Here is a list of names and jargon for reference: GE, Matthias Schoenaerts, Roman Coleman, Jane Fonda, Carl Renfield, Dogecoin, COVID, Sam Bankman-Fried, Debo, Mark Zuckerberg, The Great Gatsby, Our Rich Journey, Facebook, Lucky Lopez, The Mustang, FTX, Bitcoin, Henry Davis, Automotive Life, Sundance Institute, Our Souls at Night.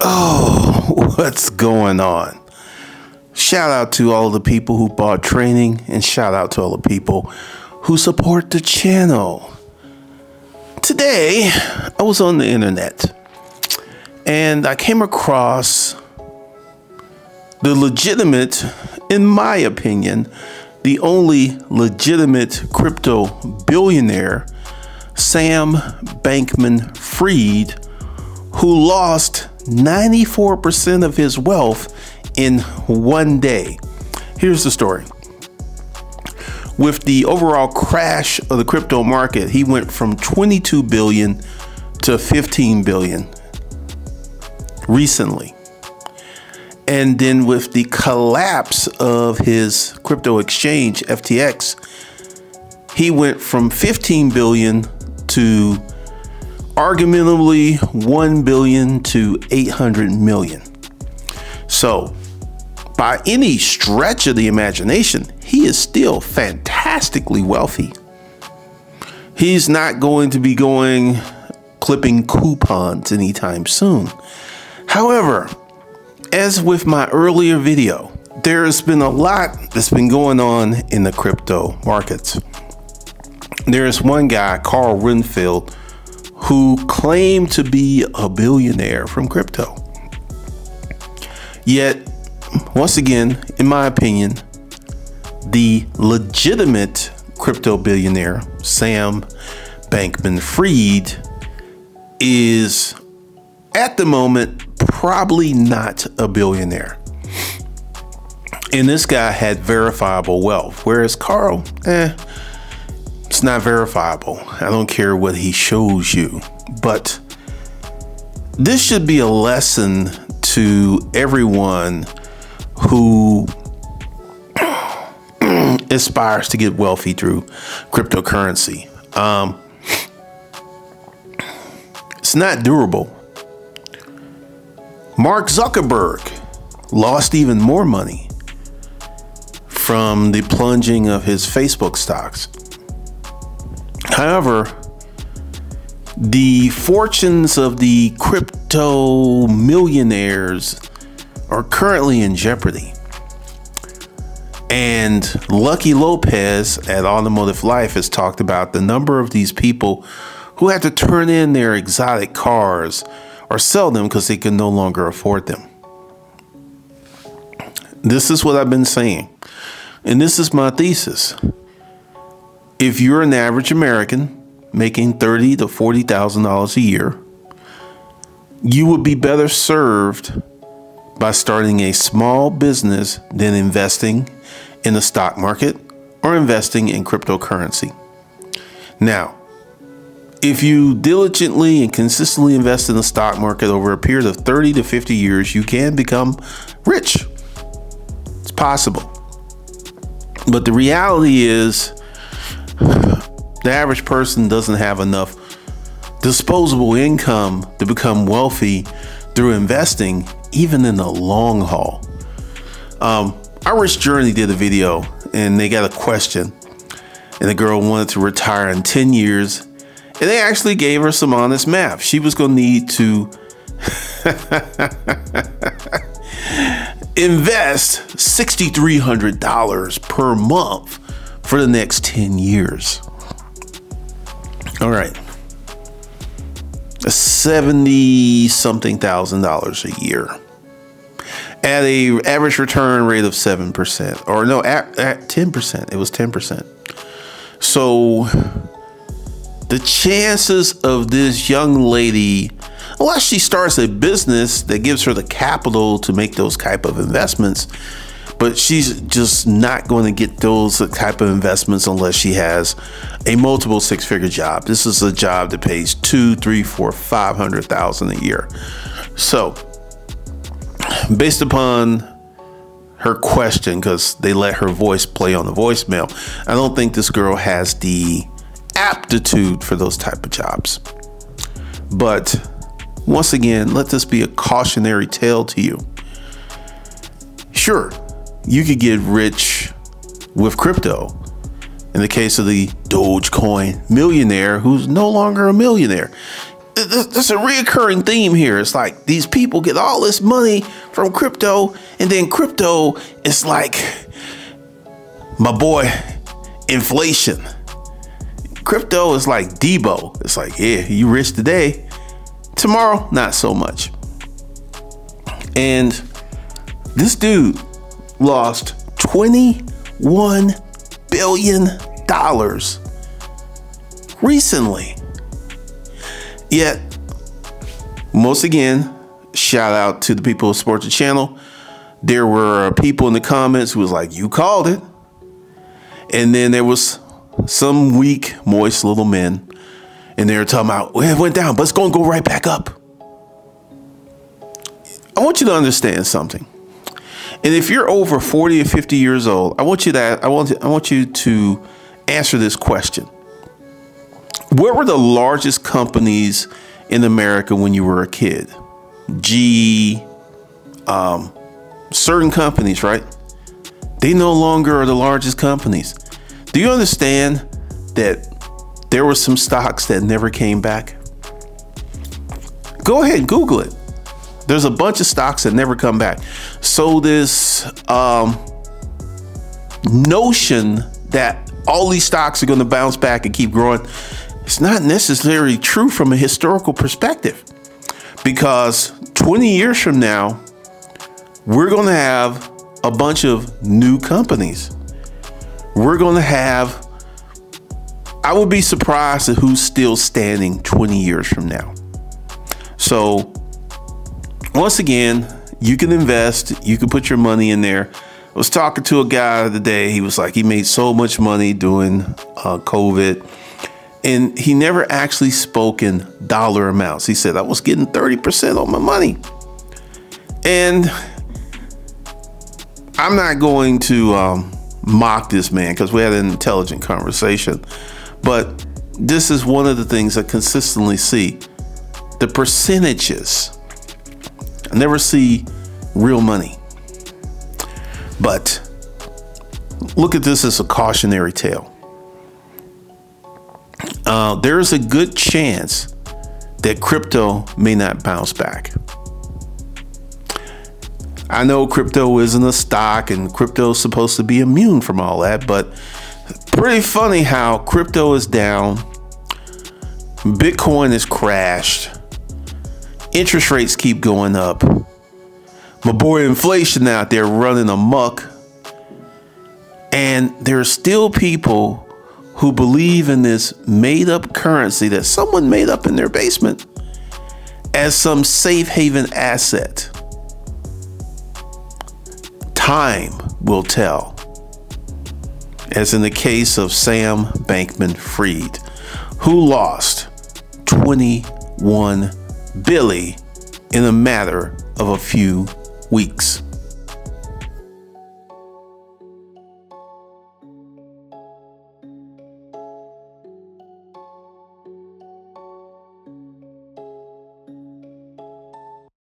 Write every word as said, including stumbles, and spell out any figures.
Oh, what's going on? Shout out to all the people who bought training, and shout out to all the people who support the channel. Today, I was on the internet and I came across the legitimate, in my opinion, the only legitimate crypto billionaire, Sam Bankman-Fried, who lost ninety-four percent of his wealth in one day. Here's the story. With the overall crash of the crypto market, he went from twenty-two billion to fifteen billion recently. And then with the collapse of his crypto exchange, F T X, he went from fifteen billion to arguably one billion to eight hundred million. So by any stretch of the imagination, he is still fantastically wealthy. He's not going to be going clipping coupons anytime soon. However, as with my earlier video, there has been a lot that's been going on in the crypto markets. There is one guy, Carl Renfield, who claimed to be a billionaire from crypto. Yet, once again, in my opinion, the legitimate crypto billionaire, Sam Bankman-Fried, is at the moment probably not a billionaire. And this guy had verifiable wealth, whereas Carl, eh, it's not verifiable. I don't care what he shows you, but this should be a lesson to everyone who aspires to get wealthy through cryptocurrency. Um, it's not durable. Mark Zuckerberg lost even more money from the plunging of his Facebook stocks. However, the fortunes of the crypto millionaires are currently in jeopardy. And Lucky Lopez at Automotive Life has talked about the number of these people who had to turn in their exotic cars or sell them because they can no longer afford them. This is what I've been saying, and this is my thesis. If you're an average American making thirty thousand dollars to forty thousand dollars a year, you would be better served by starting a small business than investing in the stock market or investing in cryptocurrency. Now, if you diligently and consistently invest in the stock market over a period of thirty to fifty years, you can become rich. It's possible. But the reality is, the average person doesn't have enough disposable income to become wealthy through investing, even in the long haul. Um, Our Rich Journey did a video and they got a question, and the girl wanted to retire in ten years, and they actually gave her some honest math. She was going to need to invest six thousand three hundred dollars per month for the next ten years. All right, seventy something thousand dollars a year at a average return rate of seven percent, or no, at, at ten percent. It was ten percent. So the chances of this young lady, unless she starts a business that gives her the capital to make those type of investments, but she's just not going to get those type of investments unless she has a multiple six figure job. This is a job that pays two, three, four, five hundred thousand a year. So based upon her question, because they let her voice play on the voicemail, I don't think this girl has the aptitude for those type of jobs. But once again, let this be a cautionary tale to you. Sure, you could get rich with crypto in the case of the Dogecoin millionaire who's no longer a millionaire. That's a reoccurring theme here. It's like these people get all this money from crypto, and then crypto is like, my boy, inflation. Crypto is like Debo. It's like, yeah, you rich today, tomorrow not so much. And this dude lost twenty-one billion dollars recently. Yet, once again, shout out to the people who support the channel. There were people in the comments who was like, you called it. And then there was some weak, moist little men. And they were talking about, well, it went down, but it's going to go right back up. I want you to understand something. And if you're over forty or fifty years old, I want you to, I want to, I want you to answer this question. What were the largest companies in America when you were a kid? G E, um, certain companies, right? They no longer are the largest companies. Do you understand that there were some stocks that never came back? Go ahead and Google it. There's a bunch of stocks that never come back. So this um, notion that all these stocks are going to bounce back and keep growing, it's not necessarily true from a historical perspective, because twenty years from now, we're going to have a bunch of new companies. We're going to have, I would be surprised at who's still standing twenty years from now. So once again, you can invest, you can put your money in there. I was talking to a guy today. He was like, he made so much money doing uh, COVID, and he never actually spoke in dollar amounts. He said, I was getting thirty percent on my money. And I'm not going to um, mock this man, because we had an intelligent conversation, but this is one of the things I consistently see, the percentages. I never see real money. But look at this as a cautionary tale. Uh, there is a good chance that crypto may not bounce back. I know crypto isn't a stock, and crypto is supposed to be immune from all that, but pretty funny how crypto is down, Bitcoin has crashed, interest rates keep going up. My boy, inflation out there running amok. And there are still people who believe in this made up currency that someone made up in their basement as some safe haven asset. Time will tell. As in the case of Sam Bankman-Fried, who lost twenty-one billion in a matter of a few weeks.